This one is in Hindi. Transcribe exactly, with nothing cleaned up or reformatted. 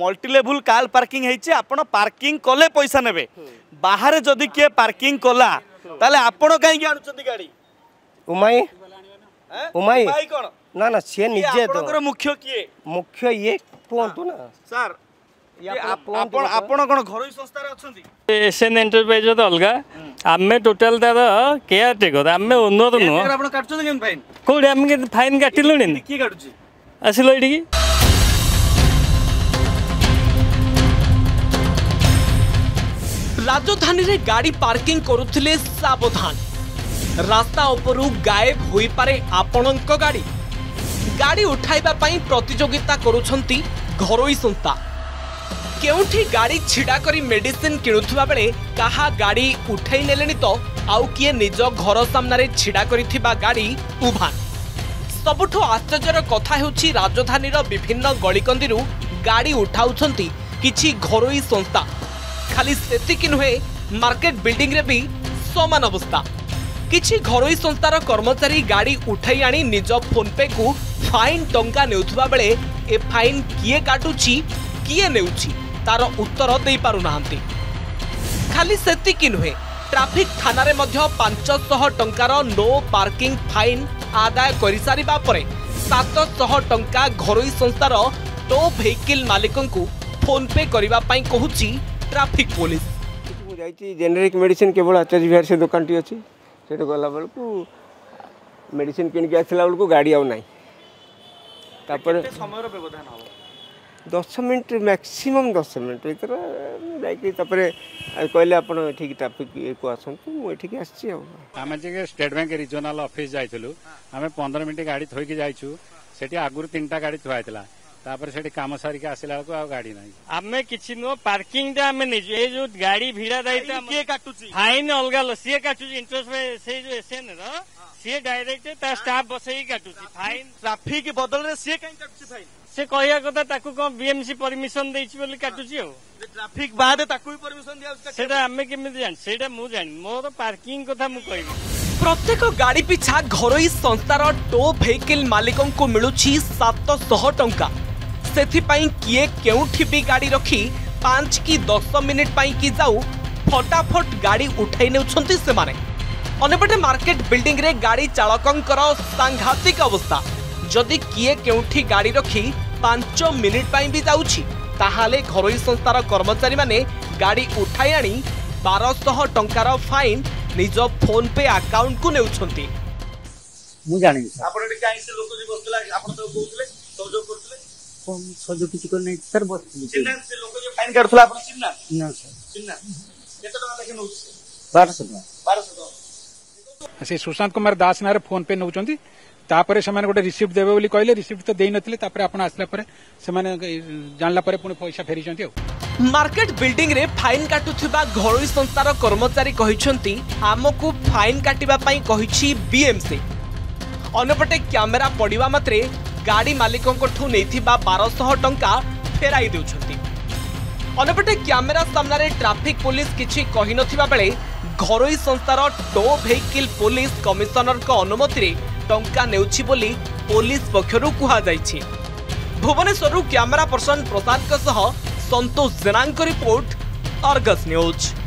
मल्टीलेवल कार पार्किंग होती है आपड़ पार्किंग कले पैसा नेबे बाहर जदि किए पार्किंग कला ताले आपण कहीं आणुचंदी गाड़ी उमाई उमाई उमाई कोन ना ना से निजे तो आपणकर मुख्य किए मुख्य ये कोंतु ना सर ये आपण आपण कोन घरोई संस्था रे अछंती एशियन एंटरप्राइज तो अलगा आमे टोटल दार केयर टेकर आमे ओनर नो आपण काटछो केन फाइन कोडी आमे फाइन काटिलुनी की काटुची आसिलो इडी की राजधानी रे गाड़ी पार्किंग करुथिले सावधान रास्ता उपरू गायब होई पारे आपणक गाड़ी गाड़ी उठाइबा पई प्रतियोगिता करुछंती घरोई संस्था केउठी गाड़ी छिड़ा करी मेडिसिन किणुथुवा बेले कहा गाड़ी उठाई नेलेनी तो आउ किए निज घर सामना रे छिड़ा करिथिबा गाड़ी उभान सबुठो आश्चर्यर कथा हेउछि राजधानी रो विभिन्न गळीकंदीरू गाड़ी उठाउछंती किछि घरोई संस्था खाली सेतिक नुहे मार्केट बिल्डिंग रे भी समान अवस्था किछि घरोई संस्थार कर्मचारी गाड़ी उठाई आनी निज फोन पे को फाइन टंका नेउथुवा बेले ए फाइन किए काटुछि किए नेउछि तार उत्तर देई पारु नाहंती खाली सेतिक नुहे ट्रैफिक थाना रे मध्य पाँच सौ टंका रो नो पार्किंग फाइन आदाय करि सारिबा परे सात सौ टंका घरोई संस्थार टो व्हीकल मालिकंकु फोन पे करिबा पई कहूछि ट्रैफिक पुलिस जेनेरिक मेडिसिन केवल आचार्य विहार से दुकान टी अच्छी से गला बेलू मेडिसिन किणिक आसला बेलू गाड़ी आउ ना समय व्यवधान हम दस मिनट मैक्सिमम दस मिनट भर जापर कहले आप ट्राफिक ये को आसतु मुझे आसी आम स्टेट बैंक रिजोनाल ऑफिस जाइलु आम पंद्रह मिनट गाड़ी थोड़ी जाइचु से आगुरी तीन टा गाड़ी थोड़ा तापर सेठी काम सारिक आसिला को आ गाड़ी नाही आमे किछि नो पार्किंग दा आमे निजे ए जो गाड़ी भीड़ा दाइता के काटुची फाइन अलगा लसिए काटुची इंटरेस्ट में से जो एसएन रो से डायरेक्ट ता स्टाफ बसई काटुची फाइन ट्रैफिक बदल रे से काई काटुची फाइन से कहया कथा ताकू को बीएमसी परमिशन देछि बोली काटुची हो ट्रैफिक बाद ताकू ही परमिशन दिया उसका सेटा आमे केमे जान सेटा मु जान मो तो पार्किंग कथा मु कहिबो प्रत्येक गाड़ी पिछा घरोई संस्थार टो व्हीकल मालिकों को मिलुछि सात सौ टंका सेथिपाई किए केउठी भी गाड़ी रखी पाँच कि दस मिनिट पाई कि जाऊ फटाफट गाड़ी उठाई नेउछंती से माने अनेपटे मार्केट बिल्डिंग रे गाड़ी चालकंकर सांघातिक अवस्था जदि किए केउठी गाड़ी रखी पाँच मिनिट पाई भी जाउछि ताहाले घरोई संस्थार कर्मचारी माने गाड़ी उठाई आनी बारह सौ टंका रो फाइन निज फोन पे अकाउंट को नेउछंती मु जानि आपन एटा काई से लोक जी बसला आपन तो कहउतले सहयोग करतले कम सहयोग किसी को नहीं सर बस चिन्ना से लोग जो फाइन करथला अपन चिन्ना ना सर चिन्ना केते टका लेके नउ बारह सौ बारह सौ से सुशांत कुमार दास नारे फोन पे नउ चंदी तापरे से माने गोटे रिसिप्ट देबे बोली कहले रिसिप्ट तो देई नथिले तापरे अपन आसला परे से माने जानला परे पुनी पैसा फेरी चंती मार्केट बिल्डिंग रे फाइन काटुथिबा घरोई संस्थार कर्मचारी कहिसंती हमकु फाइन काटिबा पई कहिछि बीएमसी अनपटे कैमरा पडिबा मात्रे गाड़ी मालिकों को नहींथिबा बारह सौ टंका फेराई देउछंती अनपटे कैमेरा सामना रे ट्रैफिक पुलिस किछि कहि नथिबा बेले घरोई संस्थार टो व्हीकल पुलिस कमिशनर का अनुमति रे टंका नेउछि बोली पुलिस पक्षरु कुहा जाइछि भुवनेश्वरु कैमेरा पर्सन प्रसाद का सह संतोष जेनांग रिपोर्ट आर्गस न्यूज।